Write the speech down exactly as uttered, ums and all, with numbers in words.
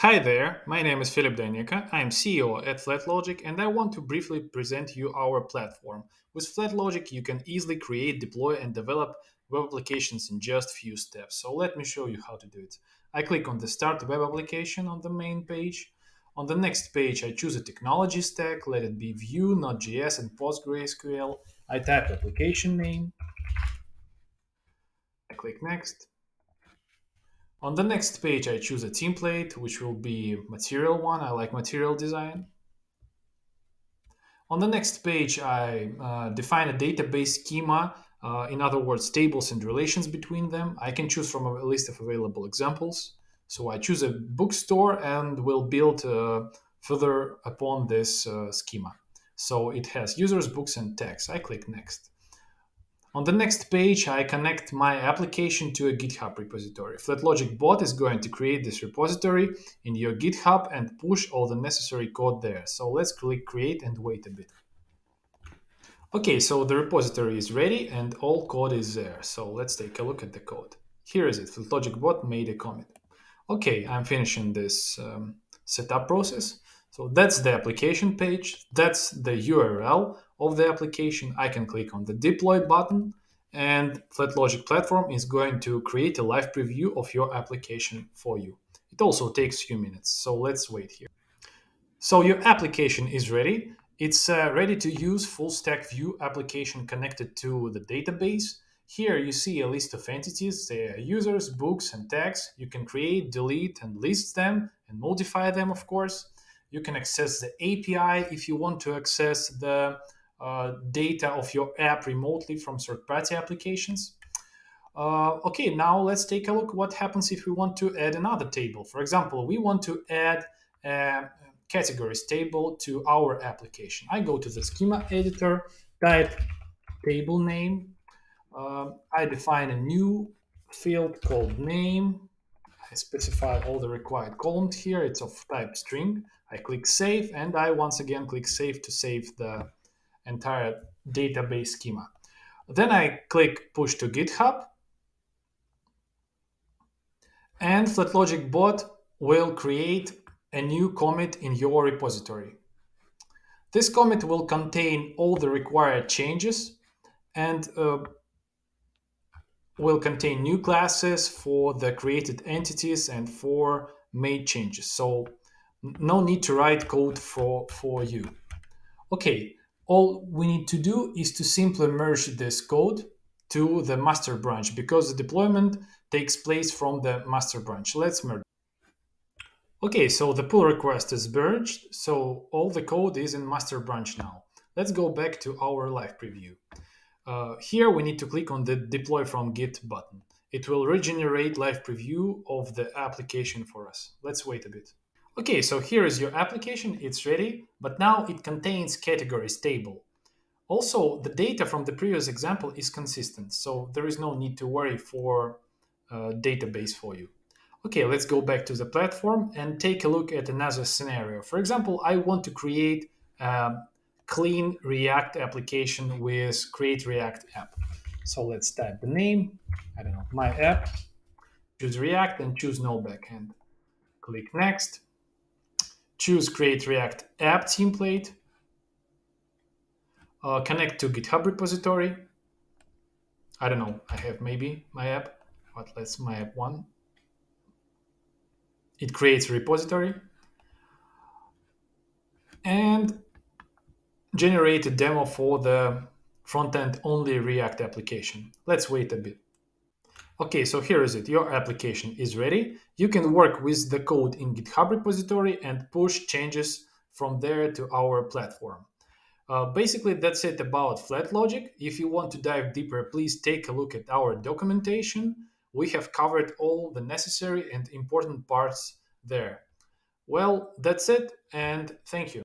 Hi there, my name is Philip Daineka, I am C E O at FlatLogic, and I want to briefly present you our platform. With FlatLogic, you can easily create, deploy, and develop web applications in just a few steps. So let me show you how to do it. I click on the Start Web Application on the main page. On the next page, I choose a technology stack, let it be Vue, Node.js, and PostgreSQL. I type application name. I click Next. On the next page, I choose a template, which will be material one. I like material design. On the next page, I uh, define a database schema. Uh, in other words, tables and relations between them. I can choose from a list of available examples. So I choose a bookstore and will build uh, further upon this uh, schema. So it has users, books, and tags. I click Next. On the next page, I connect my application to a GitHub repository. FlatlogicBot is going to create this repository in your GitHub and push all the necessary code there. So let's click Create and wait a bit. Okay, so the repository is ready and all code is there. So let's take a look at the code. Here is it. FlatlogicBot made a commit. Okay, I'm finishing this um, setup process. So that's the application page. That's the U R L of the application. I can click on the deploy button and FlatLogic platform is going to create a live preview of your application for you. It also takes a few minutes, so let's wait here. So your application is ready. It's uh, ready to use full stack Vue application connected to the database. Here you see a list of entities, they are users, books, and tags. You can create, delete, and list them and modify them, of course. You can access the A P I if you want to access the Uh, data of your app remotely from third-party applications. Uh, okay, now let's take a look what happens if we want to add another table. For example, we want to add a categories table to our application. I go to the schema editor, type table name. Uh, I define a new field called name. I specify all the required columns here. It's of type string. I click Save, and I once again click Save to save the entire database schema. Then I click Push to GitHub, and FlatLogicBot will create a new commit in your repository. This commit will contain all the required changes and uh, will contain new classes for the created entities and for made changes. So no need to write code for, for you. Okay. All we need to do is to simply merge this code to the master branch because the deployment takes place from the master branch. Let's merge. Okay, so the pull request is merged, so all the code is in master branch now. Let's go back to our live preview. Uh, here we need to click on the deploy from Git button. It will regenerate live preview of the application for us. Let's wait a bit. Okay, so here is your application, it's ready, but now it contains categories table. Also, the data from the previous example is consistent, so there is no need to worry for a database for you. Okay, let's go back to the platform and take a look at another scenario. For example, I want to create a clean React application with Create React App. So let's type the name, I don't know, my app, choose React and choose no backend. Click Next. Choose Create React App template, uh, connect to GitHub repository. I don't know, I have maybe my app, but let's my app one. It creates a repository and generate a demo for the front-end only React application. Let's wait a bit. Okay, so here is it. Your application is ready. You can work with the code in GitHub repository and push changes from there to our platform. Uh, basically, that's it about FlatLogic. If you want to dive deeper, please take a look at our documentation. We have covered all the necessary and important parts there. Well, that's it, and thank you.